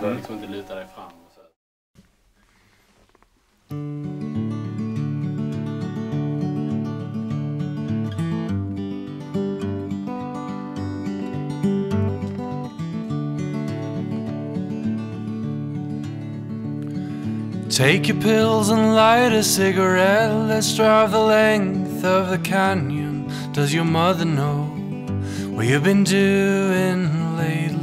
Så du liksom inte lutar dig fram. Och så. Take your pills and light a cigarette. Let's drive the length of the canyon. Does your mother know what you've been doing lately?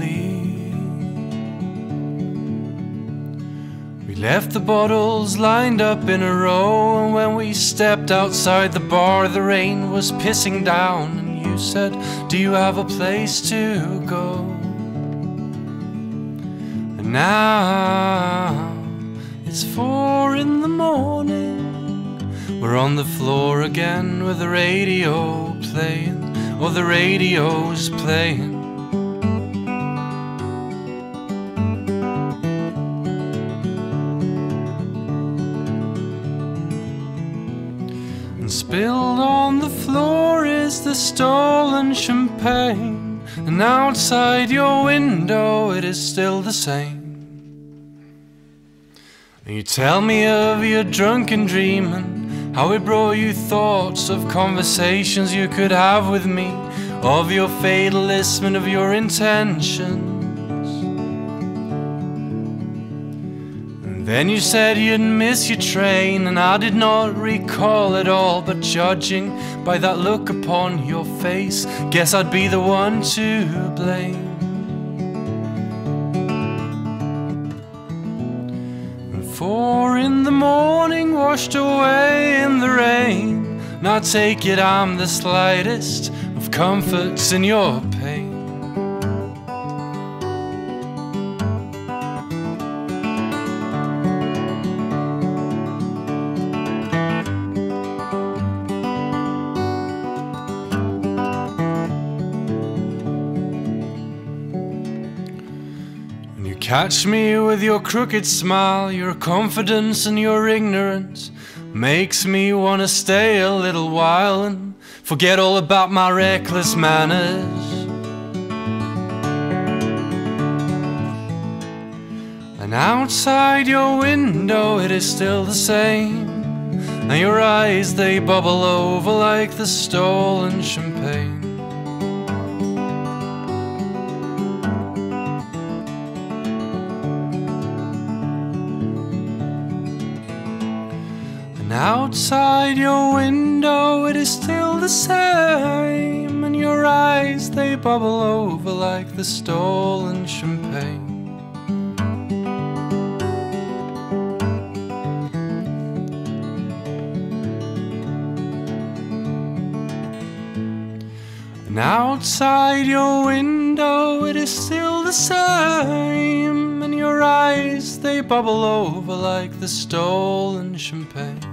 We left the bottles lined up in a row, and when we stepped outside the bar, the rain was pissing down, and you said, "Do you have a place to go?" And now it's 4 in the morning. We're on the floor again with the radio playing, or the radio's playing. And spilled on the floor is the stolen champagne, and outside your window it is still the same. You tell me of your drunken dreaming, how it brought you thoughts of conversations you could have with me, of your fatalism and of your intentions. And then you said you'd miss your train, and I did not recall at all, but judging by that look upon your face, guess I'd be the one to blame. Four in the morning, washed away in the rain. Now take it, I'm the slightest of comforts in your pain. Catch me with your crooked smile, your confidence and your ignorance makes me want to stay a little while and forget all about my reckless manners. And outside your window it is still the same, and your eyes they bubble over like the stolen champagne. Outside your window it is still the same, and your eyes they bubble over like the stolen champagne. And outside your window it is still the same, and your eyes they bubble over like the stolen champagne.